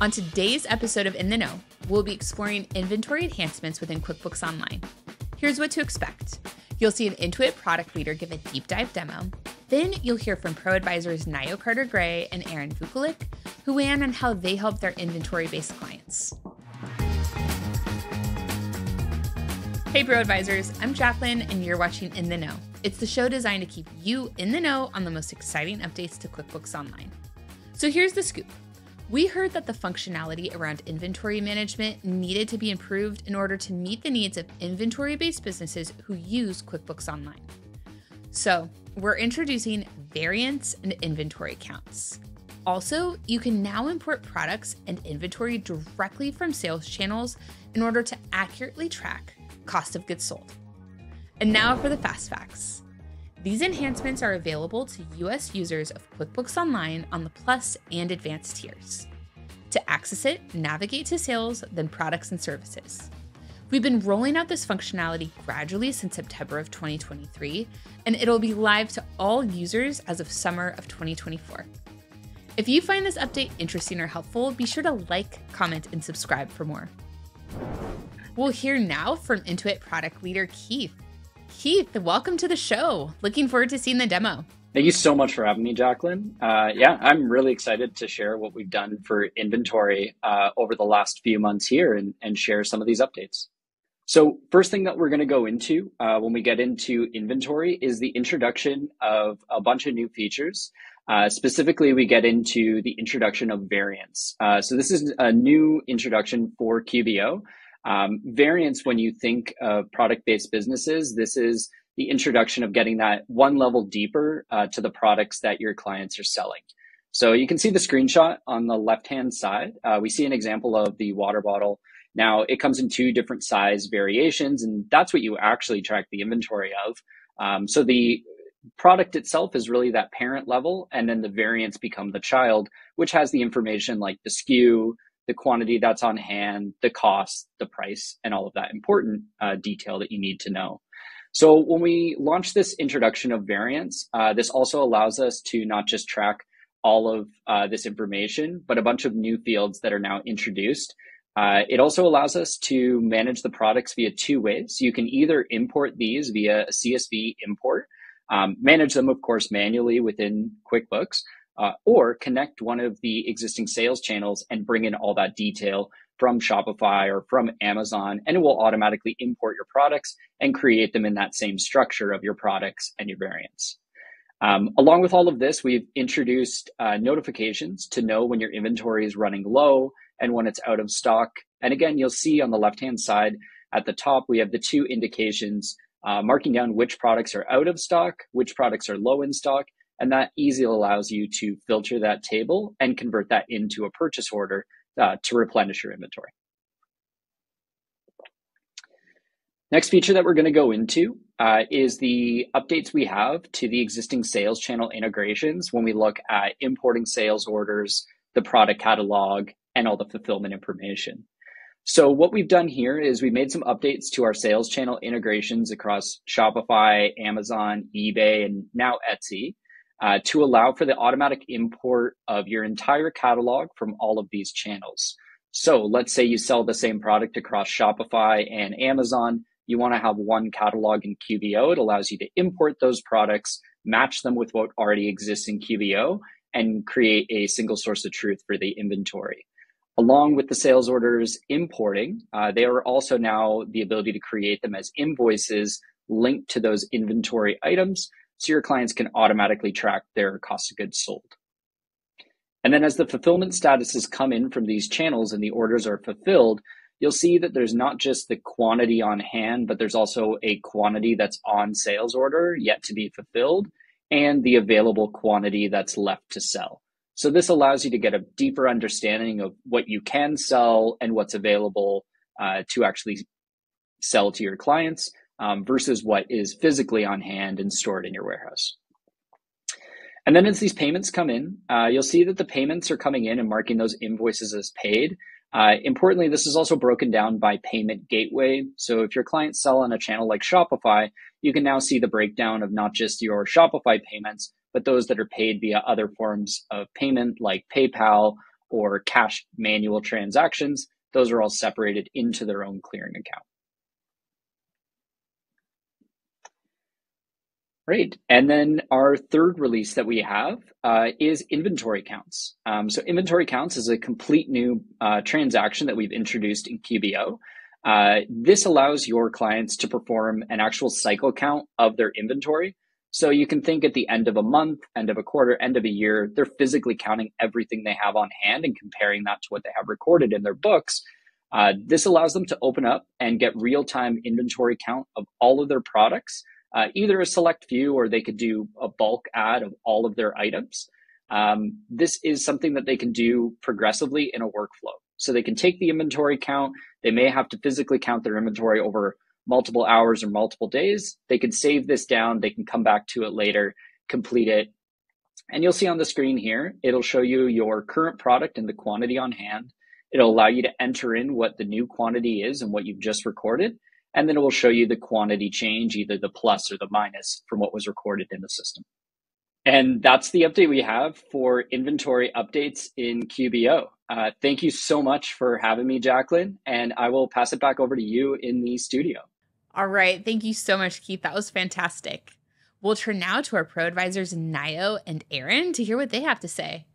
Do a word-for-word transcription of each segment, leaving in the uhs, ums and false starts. On today's episode of In The Know, we'll be exploring inventory enhancements within QuickBooks Online. Here's what to expect. You'll see an Intuit product leader give a deep dive demo. Then you'll hear from ProAdvisors Nayo Carter-Gray and Aaron Vukulik, who weigh in on how they help their inventory-based clients. Hey ProAdvisors, I'm Jacqueline and you're watching In The Know. It's the show designed to keep you in the know on the most exciting updates to QuickBooks Online. So here's the scoop. We heard that the functionality around inventory management needed to be improved in order to meet the needs of inventory-based businesses who use QuickBooks Online. So we're introducing variants and inventory counts. Also, you can now import products and inventory directly from sales channels in order to accurately track cost of goods sold. And now for the fast facts. These enhancements are available to U S users of QuickBooks Online on the Plus and Advanced tiers. To access it, navigate to Sales, then Products and Services. We've been rolling out this functionality gradually since September of twenty twenty-three, and it'll be live to all users as of summer of twenty twenty-four. If you find this update interesting or helpful, be sure to like, comment, and subscribe for more. We'll hear now from Intuit product leader Keith. Keith, welcome to the show. Looking forward to seeing the demo. Thank you so much for having me, Jacqueline. Uh, yeah, I'm really excited to share what we've done for inventory uh, over the last few months here and, and share some of these updates. So first thing that we're going to go into uh, when we get into inventory is the introduction of a bunch of new features. Uh, specifically, we get into the introduction of variants. Uh, so this is a new introduction for Q B O. Um, variance, when you think of product-based businesses, this is the introduction of getting that one level deeper uh, to the products that your clients are selling. So you can see the screenshot on the left-hand side. Uh, we see an example of the water bottle. Now, it comes in two different size variations, and that's what you actually track the inventory of. Um, so the product itself is really that parent level, and then the variants become the child, which has the information like the S K U, the quantity that's on hand, the cost, the price, and all of that important uh, detail that you need to know. So when we launch this introduction of variants, uh, this also allows us to not just track all of uh, this information, but a bunch of new fields that are now introduced. Uh, it also allows us to manage the products via two ways. You can either import these via a C S V import, um, manage them, of course, manually within QuickBooks, Uh, or connect one of the existing sales channels and bring in all that detail from Shopify or from Amazon, and it will automatically import your products and create them in that same structure of your products and your variants. Um, along with all of this, we've introduced uh, notifications to know when your inventory is running low and when it's out of stock. And again, you'll see on the left-hand side at the top, we have the two indications uh, marking down which products are out of stock, which products are low in stock, and that easily allows you to filter that table and convert that into a purchase order uh, to replenish your inventory. Next feature that we're going to go into uh, is the updates we have to the existing sales channel integrations when we look at importing sales orders, the product catalog, and all the fulfillment information. So what we've done here is we made some updates to our sales channel integrations across Shopify, Amazon, eBay, and now Etsy. Uh, to allow for the automatic import of your entire catalog from all of these channels. So let's say you sell the same product across Shopify and Amazon. You want to have one catalog in Q B O. It allows you to import those products, match them with what already exists in Q B O, and create a single source of truth for the inventory. Along with the sales orders importing, uh, there are also now the ability to create them as invoices linked to those inventory items, so your clients can automatically track their cost of goods sold. And then as the fulfillment statuses come in from these channels and the orders are fulfilled, you'll see that there's not just the quantity on hand, but there's also a quantity that's on sales order yet to be fulfilled and the available quantity that's left to sell. So this allows you to get a deeper understanding of what you can sell and what's available uh, to actually sell to your clients, Um, versus what is physically on hand and stored in your warehouse. And then as these payments come in, uh, you'll see that the payments are coming in and marking those invoices as paid. Uh, importantly, this is also broken down by payment gateway. So if your clients sell on a channel like Shopify, you can now see the breakdown of not just your Shopify payments, but those that are paid via other forms of payment like PayPal or cash manual transactions, those are all separated into their own clearing account. Great. And then our third release that we have uh, is inventory counts. Um, so inventory counts is a complete new uh, transaction that we've introduced in Q B O. Uh, this allows your clients to perform an actual cycle count of their inventory. So you can think at the end of a month, end of a quarter, end of a year, they're physically counting everything they have on hand and comparing that to what they have recorded in their books. Uh, this allows them to open up and get real-time inventory count of all of their products. Uh, either a select few, or they could do a bulk add of all of their items. Um, this is something that they can do progressively in a workflow. So they can take the inventory count. They may have to physically count their inventory over multiple hours or multiple days. They can save this down. They can come back to it later, complete it. And you'll see on the screen here, it'll show you your current product and the quantity on hand. It'll allow you to enter in what the new quantity is and what you've just recorded. And then it will show you the quantity change, either the plus or the minus from what was recorded in the system. And that's the update we have for inventory updates in Q B O. Uh, thank you so much for having me, Jacqueline. And I will pass it back over to you in the studio. All right. Thank you so much, Keith. That was fantastic. We'll turn now to our ProAdvisors, Nayo and Aaron, to hear what they have to say.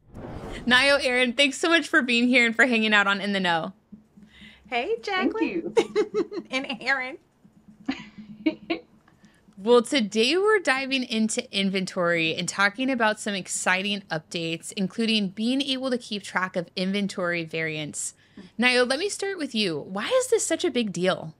Nayo, Aaron, thanks so much for being here and for hanging out on In The Know. Hey, Jacqueline. Thank you. And Aaron. Well, today we're diving into inventory and talking about some exciting updates, including being able to keep track of inventory variance. Nayo, let me start with you. Why is this such a big deal?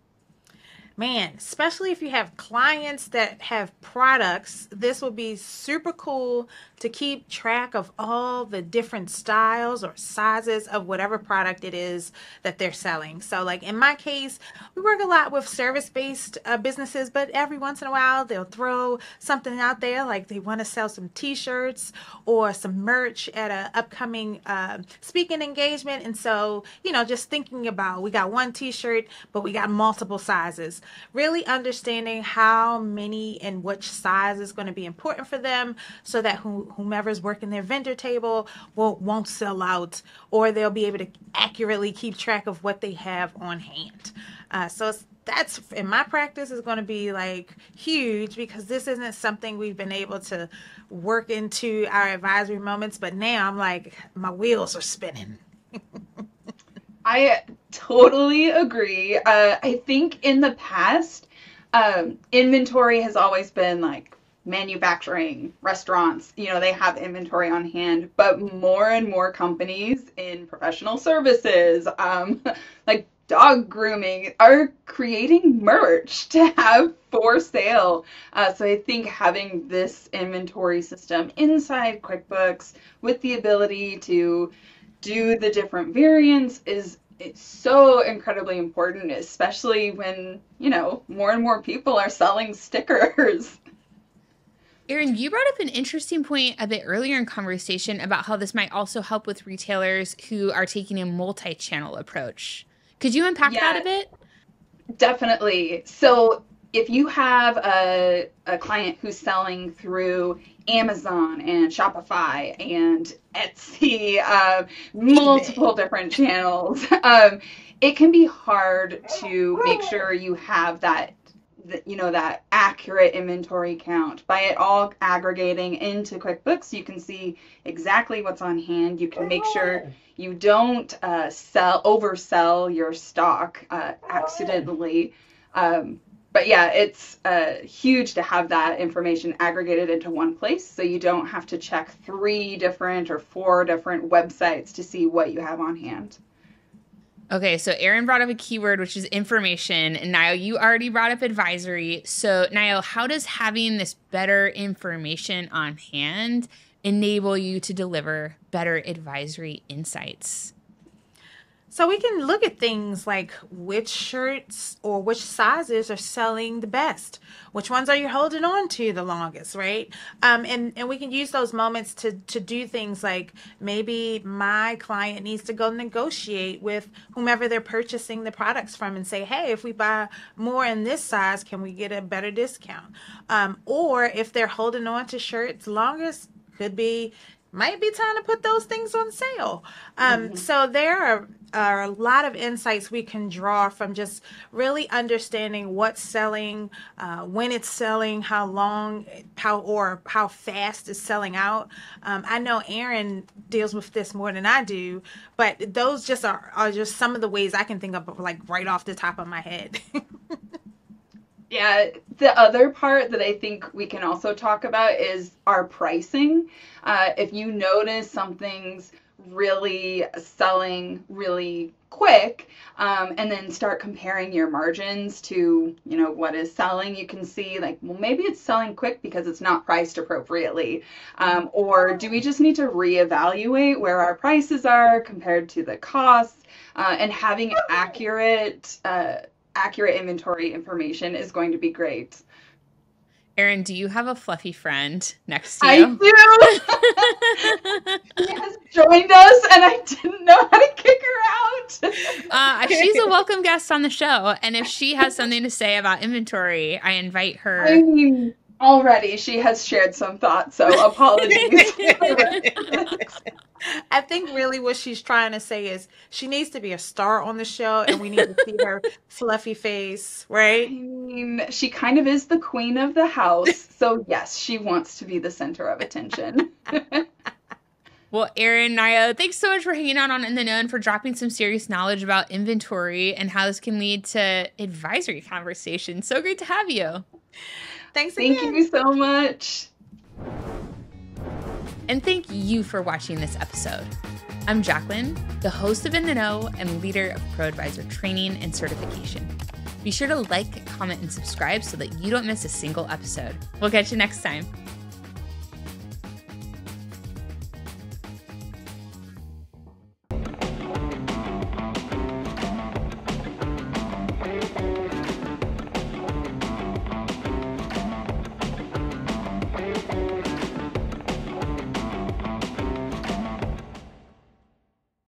Man, especially if you have clients that have products, this will be super cool to keep track of all the different styles or sizes of whatever product it is that they're selling. So like in my case, we work a lot with service-based uh, businesses, but every once in a while they'll throw something out there, like they want to sell some t-shirts or some merch at an upcoming uh, speaking engagement. And so, you know, just thinking about, we got one t-shirt, but we got multiple sizes. Really understanding how many and which size is going to be important for them, so that whomever's working their vendor table won't, won't sell out, or they'll be able to accurately keep track of what they have on hand. Uh, so it's, that's, in my practice, is going to be like huge, because this isn't something we've been able to work into our advisory moments, but now I'm like, my wheels are spinning. I totally agree. Uh, I think in the past, um, inventory has always been like manufacturing, restaurants, you know, they have inventory on hand, but more and more companies in professional services, um, like dog grooming, are creating merch to have for sale. Uh, so I think having this inventory system inside QuickBooks with the ability to do the different variants is it's so incredibly important, especially when, you know, more and more people are selling stickers. Aaron, you brought up an interesting point a bit earlier in conversation about how this might also help with retailers who are taking a multi-channel approach. Could you unpack yeah, that a bit? Definitely. So if you have a, a client who's selling through Amazon and Shopify and Etsy, uh, multiple different channels, um, it can be hard to make sure you have that, that, you know, that accurate inventory count. By it all aggregating into QuickBooks, you can see exactly what's on hand. You can make sure you don't uh, sell, oversell your stock uh, accidentally. Um, But yeah, it's uh, huge to have that information aggregated into one place, so you don't have to check three different or four different websites to see what you have on hand. Okay, so Aaron brought up a keyword, which is information. And Nayo, you already brought up advisory. So Nayo, how does having this better information on hand enable you to deliver better advisory insights? So we can look at things like which shirts or which sizes are selling the best, which ones are you holding on to the longest, right? Um, and, and we can use those moments to, to do things like, maybe my client needs to go negotiate with whomever they're purchasing the products from and say, hey, if we buy more in this size, can we get a better discount? Um, or if they're holding on to shirts longest, could be might be time to put those things on sale. Um, mm-hmm. So there are, are a lot of insights we can draw from just really understanding what's selling, uh, when it's selling, how long, how or how fast it's selling out. Um, I know Aaron deals with this more than I do, but those just are, are just some of the ways I can think of, like right off the top of my head. Yeah, the other part that I think we can also talk about is our pricing. Uh, if you notice something's really selling really quick, um, and then start comparing your margins to, you know, what is selling, you can see like, well, maybe it's selling quick because it's not priced appropriately. Um, or do we just need to reevaluate where our prices are compared to the costs, uh, and having accurate uh, accurate inventory information is going to be great. Aaron, do you have a fluffy friend next to you? I do. She has joined us and I didn't know how to kick her out. Uh, she's a welcome guest on the show. And if she has something to say about inventory, I invite her. I mean, already she has shared some thoughts, so apologies. I think really what she's trying to say is she needs to be a star on the show and we need to see her fluffy face, right? I mean, she kind of is the queen of the house. So yes, she wants to be the center of attention. Well, Aaron, Nayo, thanks so much for hanging out on In The Know and for dropping some serious knowledge about inventory and how this can lead to advisory conversations. So great to have you. Thanks again. Thank you so much. And thank you for watching this episode. I'm Jacqueline, the host of In The Know and leader of ProAdvisor training and certification. Be sure to like, comment, and subscribe so that you don't miss a single episode. We'll catch you next time.